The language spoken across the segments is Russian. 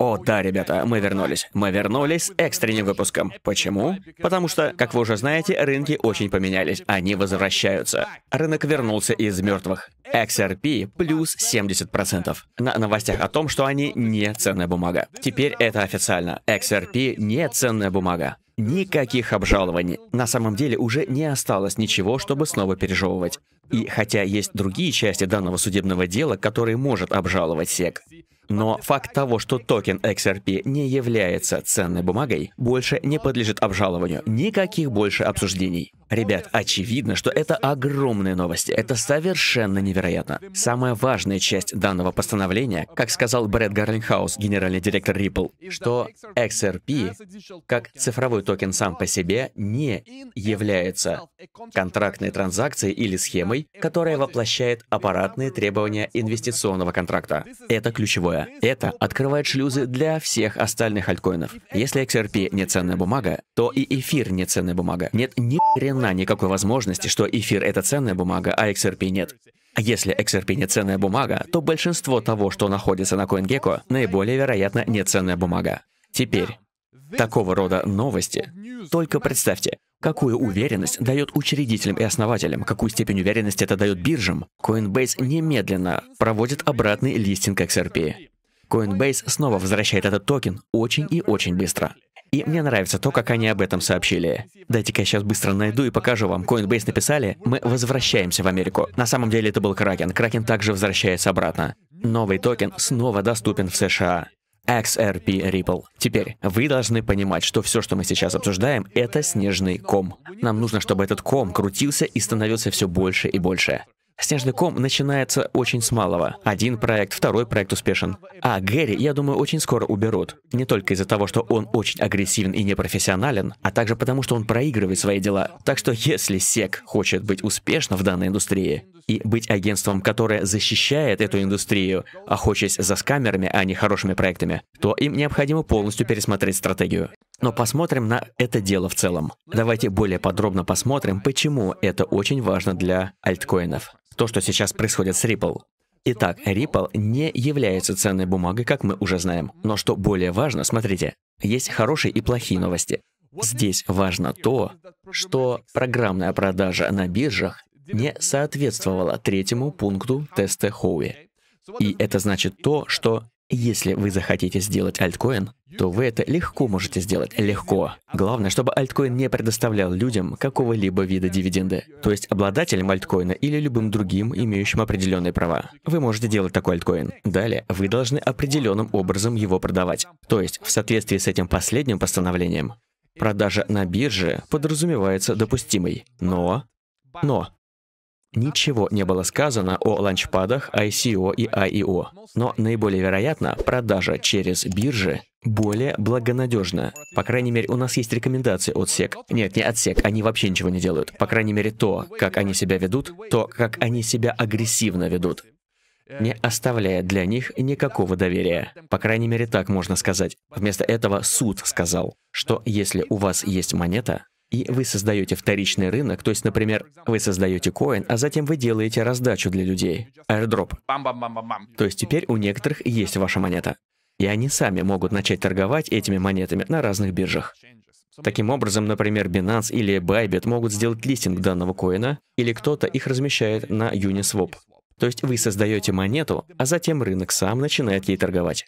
О, да, ребята, мы вернулись. Мы вернулись с экстренным выпуском. Почему? Потому что, как вы уже знаете, рынки очень поменялись. Они возвращаются. Рынок вернулся из мертвых. XRP плюс 70%. На новостях о том, что они не ценная бумага. Теперь это официально. XRP не ценная бумага. Никаких обжалований. На самом деле уже не осталось ничего, чтобы снова пережевывать. И хотя есть другие части данного судебного дела, которые может обжаловать СЕК, но факт того, что токен XRP не является ценной бумагой, больше не подлежит обжалованию. Никаких больше обсуждений. Ребят, очевидно, что это огромные новости. Это совершенно невероятно. Самая важная часть данного постановления, как сказал Брэд Гарлингхаус, генеральный директор Ripple, что XRP, как цифровой токен сам по себе, не является контрактной транзакцией или схемой, которая воплощает аппаратные требования инвестиционного контракта. Это ключевое. Это открывает шлюзы для всех остальных альткоинов. Если XRP не ценная бумага, то и эфир не ценная бумага. Нет ни хрена никакой возможности, что эфир — это ценная бумага, а XRP нет. А если XRP не ценная бумага, то большинство того, что находится на CoinGecko, наиболее вероятно не ценная бумага. Теперь, такого рода новости, только представьте, какую уверенность дает учредителям и основателям, какую степень уверенности это дает биржам. Coinbase немедленно проводит обратный листинг XRP. Coinbase снова возвращает этот токен очень и очень быстро. И мне нравится то, как они об этом сообщили. Дайте-ка я сейчас быстро найду и покажу вам. Coinbase написали: мы возвращаемся в Америку. На самом деле это был Kraken. Kraken также возвращается обратно. Новый токен снова доступен в США. XRP Ripple. Теперь вы должны понимать, что все, что мы сейчас обсуждаем, это снежный ком. Нам нужно, чтобы этот ком крутился и становился все больше и больше. Снежный ком начинается очень с малого. Один проект, второй проект успешен. А Гэри, я думаю, очень скоро уберут. Не только из-за того, что он очень агрессивен и непрофессионален, а также потому, что он проигрывает свои дела. Так что если СЕК хочет быть успешным в данной индустрии и быть агентством, которое защищает эту индустрию, охотясь за скамерами, а не хорошими проектами, то им необходимо полностью пересмотреть стратегию. Но посмотрим на это дело в целом. Давайте более подробно посмотрим, почему это очень важно для альткоинов. То, что сейчас происходит с Ripple. Итак, Ripple не является ценной бумагой, как мы уже знаем. Но что более важно, смотрите, есть хорошие и плохие новости. Здесь важно то, что программная продажа на биржах не соответствовала третьему пункту теста Хоуи. И это значит то, что если вы захотите сделать альткоин, то вы это легко можете сделать. Легко. Главное, чтобы альткоин не предоставлял людям какого-либо вида дивиденды. То есть обладателям альткоина или любым другим, имеющим определенные права. Вы можете делать такой альткоин. Далее, вы должны определенным образом его продавать. То есть, в соответствии с этим последним постановлением, продажа на бирже подразумевается допустимой. Но... Ничего не было сказано о ланчпадах, ICO и IEO, но наиболее вероятно, продажа через биржи более благонадежна. По крайней мере, у нас есть рекомендации от СЕК. Нет, не от СЕК, они вообще ничего не делают. По крайней мере, то, как они себя ведут, то, как они себя агрессивно ведут, не оставляя для них никакого доверия. По крайней мере, так можно сказать. Вместо этого суд сказал, что если у вас есть монета, и вы создаете вторичный рынок, то есть, например, вы создаете коин, а затем вы делаете раздачу для людей. Airdrop. То есть теперь у некоторых есть ваша монета. И они сами могут начать торговать этими монетами на разных биржах. Таким образом, например, Binance или Bybit могут сделать листинг данного коина, или кто-то их размещает на Uniswap. То есть вы создаете монету, а затем рынок сам начинает ей торговать.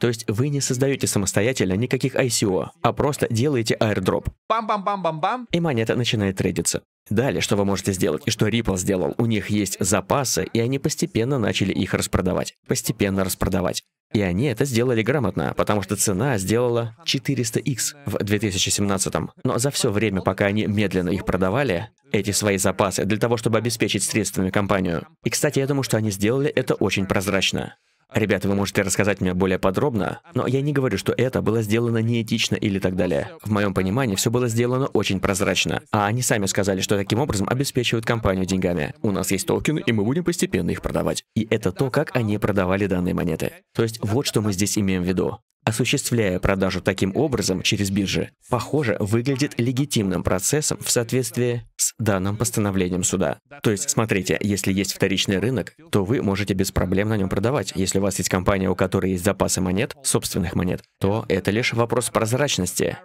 То есть вы не создаете самостоятельно никаких ICO, а просто делаете airdrop. Бам-бам-бам-бам-бам. И монета начинает трейдиться. Далее, что вы можете сделать, и что Ripple сделал, у них есть запасы, и они постепенно начали их распродавать. Постепенно распродавать. И они это сделали грамотно, потому что цена сделала 400x в 2017-м. Но за все время, пока они медленно их продавали, эти свои запасы, для того, чтобы обеспечить средствами компанию. И, кстати, я думаю, что они сделали это очень прозрачно. Ребята, вы можете рассказать мне более подробно, но я не говорю, что это было сделано неэтично или так далее. В моем понимании, все было сделано очень прозрачно. А они сами сказали, что таким образом обеспечивают компанию деньгами. У нас есть токены, и мы будем постепенно их продавать. И это то, как они продавали данные монеты. То есть вот что мы здесь имеем в виду. Осуществляя продажу таким образом через биржи, похоже, выглядит легитимным процессом в соответствии с данным постановлением суда. То есть, смотрите, если есть вторичный рынок, то вы можете без проблем на нем продавать. Если у вас есть компания, у которой есть запасы монет, собственных монет, то это лишь вопрос прозрачности.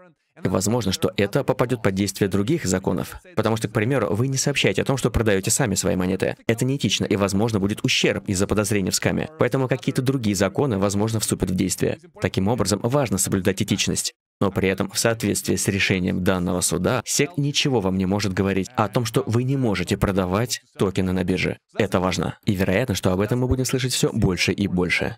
И возможно, что это попадет под действие других законов. Потому что, к примеру, вы не сообщаете о том, что продаете сами свои монеты. Это неэтично, и, возможно, будет ущерб из-за подозрений в скаме. Поэтому какие-то другие законы, возможно, вступят в действие. Таким образом, важно соблюдать этичность. Но при этом, в соответствии с решением данного суда, СЕК ничего вам не может говорить о том, что вы не можете продавать токены на бирже. Это важно. И вероятно, что об этом мы будем слышать все больше и больше.